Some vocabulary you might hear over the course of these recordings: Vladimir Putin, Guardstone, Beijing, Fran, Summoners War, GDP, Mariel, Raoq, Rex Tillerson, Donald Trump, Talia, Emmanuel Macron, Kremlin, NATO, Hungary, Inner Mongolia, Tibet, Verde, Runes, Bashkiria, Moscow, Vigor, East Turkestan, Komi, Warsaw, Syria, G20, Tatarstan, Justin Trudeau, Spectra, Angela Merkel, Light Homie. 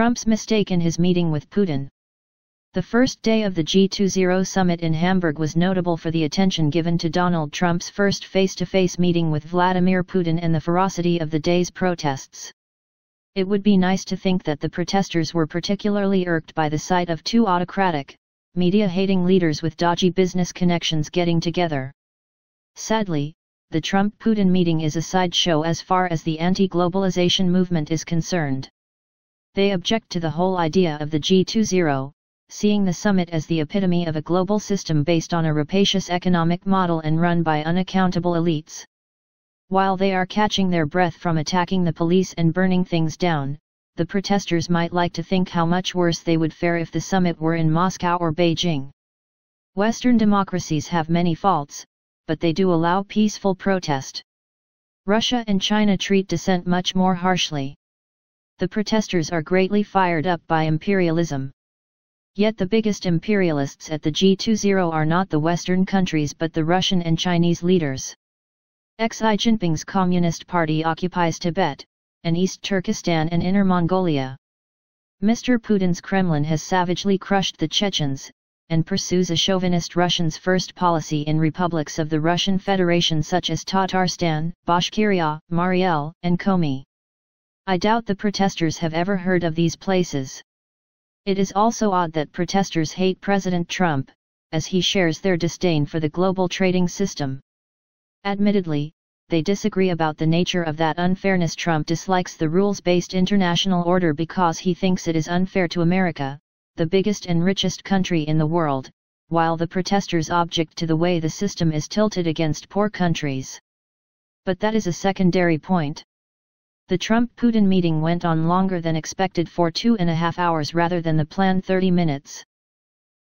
Trump's mistake in his meeting with Putin. The first day of the G20 summit in Hamburg was notable for the attention given to Donald Trump's first face-to-face meeting with Vladimir Putin and the ferocity of the day's protests. It would be nice to think that the protesters were particularly irked by the sight of two autocratic, media-hating leaders with dodgy business connections getting together. Sadly, the Trump-Putin meeting is a sideshow as far as the anti-globalization movement is concerned. They object to the whole idea of the G20, seeing the summit as the epitome of a global system based on a rapacious economic model and run by unaccountable elites. While they are catching their breath from attacking the police and burning things down, the protesters might like to think how much worse they would fare if the summit were in Moscow or Beijing. Western democracies have many faults, but they do allow peaceful protest. Russia and China treat dissent much more harshly. The protesters are greatly fired up by imperialism. Yet the biggest imperialists at the G20 are not the Western countries but the Russian and Chinese leaders. Xi Jinping's Communist Party occupies Tibet, and East Turkestan and Inner Mongolia. Mr. Putin's Kremlin has savagely crushed the Chechens, and pursues a chauvinist Russians first policy in republics of the Russian Federation such as Tatarstan, Bashkiria, Mariel, and Komi. I doubt the protesters have ever heard of these places. It is also odd that protesters hate President Trump, as he shares their disdain for the global trading system. Admittedly, they disagree about the nature of that unfairness. Trump dislikes the rules-based international order because he thinks it is unfair to America, the biggest and richest country in the world, while the protesters object to the way the system is tilted against poor countries. But that is a secondary point. The Trump-Putin meeting went on longer than expected, for 2.5 hours rather than the planned 30 minutes.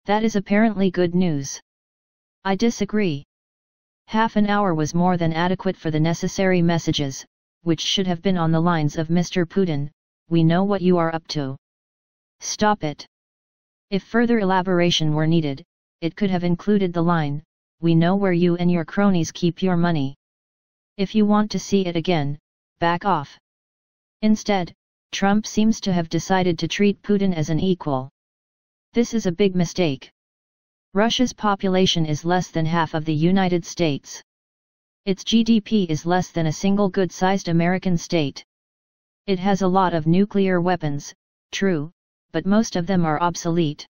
That is apparently good news. I disagree. Half an hour was more than adequate for the necessary messages, which should have been on the lines of Mr. Putin, "We know what you are up to. Stop it." If further elaboration were needed, it could have included the line, "We know where you and your cronies keep your money. If you want to see it again, back off." Instead, Trump seems to have decided to treat Putin as an equal. This is a big mistake. Russia's population is less than half of the United States. Its GDP is less than a single good-sized American state. It has a lot of nuclear weapons, true, but most of them are obsolete.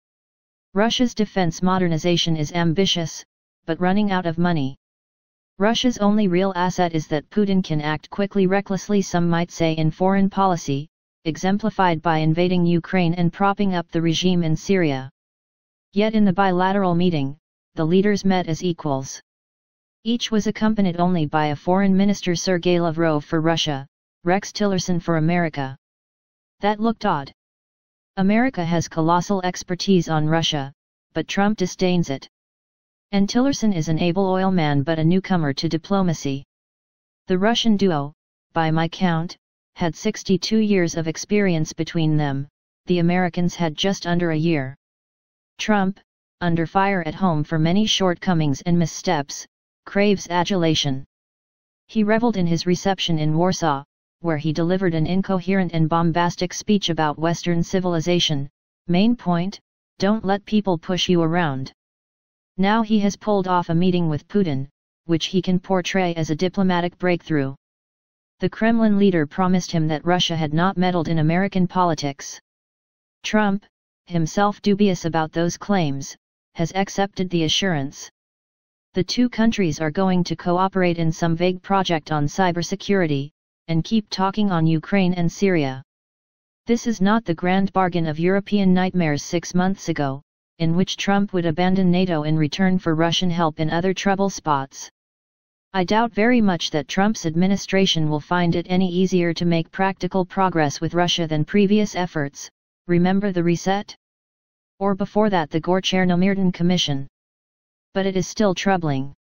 Russia's defense modernization is ambitious, but running out of money. Russia's only real asset is that Putin can act quickly, recklessly, some might say, in foreign policy, exemplified by invading Ukraine and propping up the regime in Syria. Yet in the bilateral meeting, the leaders met as equals. Each was accompanied only by a foreign minister, Sergei Lavrov for Russia, Rex Tillerson for America. That looked odd. America has colossal expertise on Russia, but Trump disdains it. And Tillerson is an able oil man but a newcomer to diplomacy. The Russian duo, by my count, had 62 years of experience between them, the Americans had just under a year. Trump, under fire at home for many shortcomings and missteps, craves adulation. He reveled in his reception in Warsaw, where he delivered an incoherent and bombastic speech about Western civilization. Main point: don't let people push you around. Now he has pulled off a meeting with Putin, which he can portray as a diplomatic breakthrough. The Kremlin leader promised him that Russia had not meddled in American politics. Trump, himself dubious about those claims, has accepted the assurance. The two countries are going to cooperate in some vague project on cybersecurity, and keep talking on Ukraine and Syria. This is not the grand bargain of European nightmares 6 months ago, in which Trump would abandon NATO in return for Russian help in other trouble spots. I doubt very much that Trump's administration will find it any easier to make practical progress with Russia than previous efforts. Remember the reset? Or before that, the Gorcherno-Myrton Commission. But it is still troubling.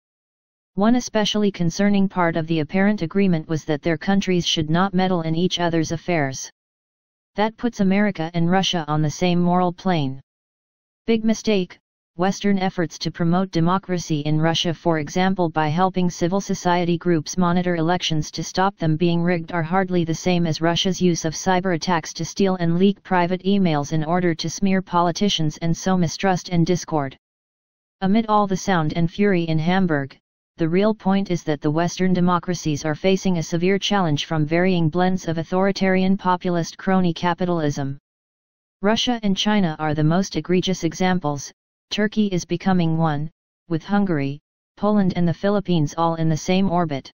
One especially concerning part of the apparent agreement was that their countries should not meddle in each other's affairs. That puts America and Russia on the same moral plane. Big mistake, Western efforts to promote democracy in Russia, for example by helping civil society groups monitor elections to stop them being rigged, are hardly the same as Russia's use of cyber attacks to steal and leak private emails in order to smear politicians and sow mistrust and discord. Amid all the sound and fury in Hamburg, the real point is that the Western democracies are facing a severe challenge from varying blends of authoritarian populist crony capitalism. Russia and China are the most egregious examples, Turkey is becoming one, with Hungary, Poland and the Philippines all in the same orbit.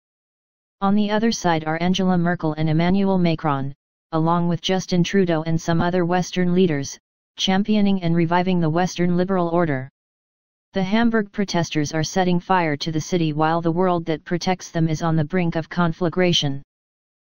On the other side are Angela Merkel and Emmanuel Macron, along with Justin Trudeau and some other Western leaders, championing and reviving the Western liberal order. The Hamburg protesters are setting fire to the city while the world that protects them is on the brink of conflagration.